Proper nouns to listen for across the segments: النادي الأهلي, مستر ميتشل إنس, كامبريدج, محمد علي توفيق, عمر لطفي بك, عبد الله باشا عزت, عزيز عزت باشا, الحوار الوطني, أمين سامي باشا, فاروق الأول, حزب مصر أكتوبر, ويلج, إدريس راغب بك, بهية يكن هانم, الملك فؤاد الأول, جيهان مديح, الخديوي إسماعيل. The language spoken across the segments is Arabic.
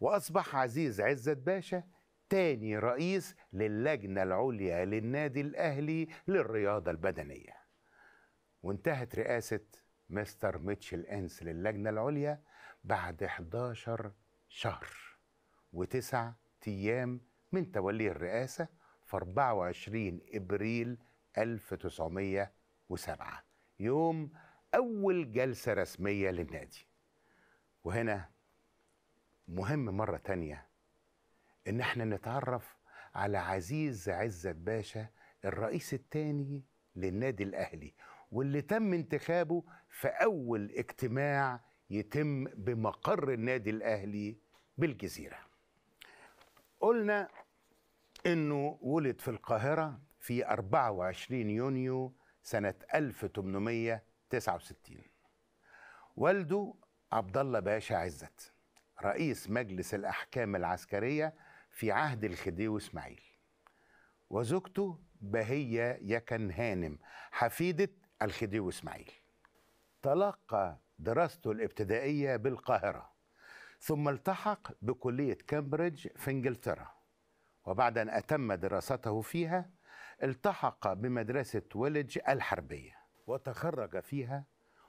وأصبح عزيز عزت باشا تاني رئيس للجنة العليا للنادي الأهلي للرياضة البدنية. وانتهت رئاسة مستر ميتشل إنس للجنة العليا بعد 11 شهر وتسع أيام من تولي الرئاسة في 24 إبريل 1907، يوم أول جلسة رسمية للنادي. وهنا مهم مرة تانية إن احنا نتعرف على عزيز عزت باشا الرئيس الثاني للنادي الأهلي، واللي تم انتخابه في أول اجتماع يتم بمقر النادي الأهلي بالجزيرة. قلنا إنه ولد في القاهرة في 24 يونيو سنة 1869. والده عبد الله باشا عزت رئيس مجلس الأحكام العسكرية في عهد الخديوي إسماعيل، وزوجته بهية يكن هانم حفيدة الخديوي إسماعيل. تلقى دراسته الابتدائية بالقاهرة، ثم التحق بكلية كامبريدج في إنجلترا، وبعد أن أتم دراسته فيها التحق بمدرسة ويلج الحربية وتخرج فيها،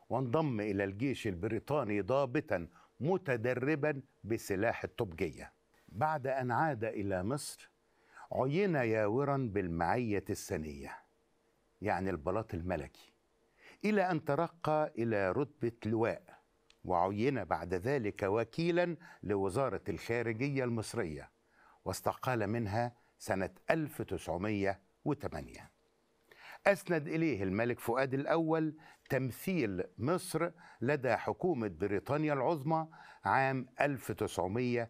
وانضم إلى الجيش البريطاني ضابطاً متدرباً بسلاح الطبجية. بعد أن عاد إلى مصر عين ياوراً بالمعية السنية، يعني البلاط الملكي، إلى أن ترقى إلى رتبة لواء، وعين بعد ذلك وكيلاً لوزارة الخارجية المصرية، واستقال منها سنة 1908. أسند إليه الملك فؤاد الأول تمثيل مصر لدى حكومة بريطانيا العظمى عام 1923،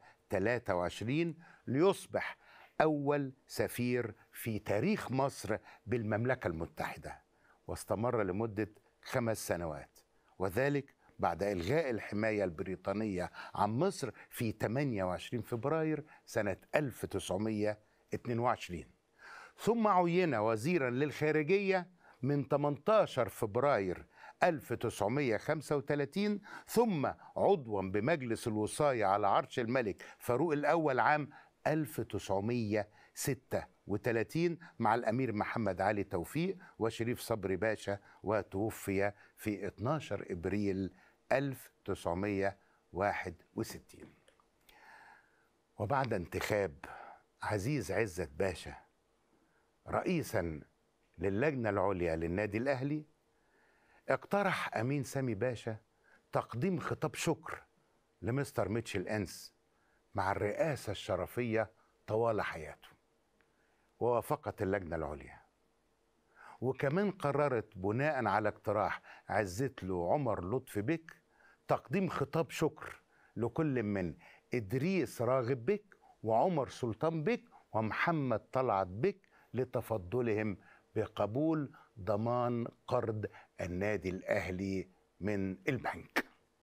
ليصبح أول سفير في تاريخ مصر بالمملكة المتحدة، واستمر لمدة 5 سنوات، وذلك بعد إلغاء الحماية البريطانية عن مصر في 28 فبراير سنة 1922. ثم عين وزيراً للخارجية من 18 فبراير 1935، ثم عضواً بمجلس الوصاية على عرش الملك فاروق الأول عام 1936 مع الأمير محمد علي توفيق وشريف صبري باشا، وتوفي في 12 إبريل 1961. وبعد انتخاب عزيز عزت باشا رئيساً للجنة العليا للنادي الأهلي، اقترح أمين سامي باشا تقديم خطاب شكر لمستر ميتشل إنس مع الرئاسة الشرفية طوال حياته، ووافقت اللجنة العليا، وكمان قررت بناء على اقتراح عزت له عمر لطفي بك تقديم خطاب شكر لكل من إدريس راغب بك وعمر سلطان بك ومحمد طلعت بك لتفضلهم بقبول ضمان قرض النادي الأهلي من البنك.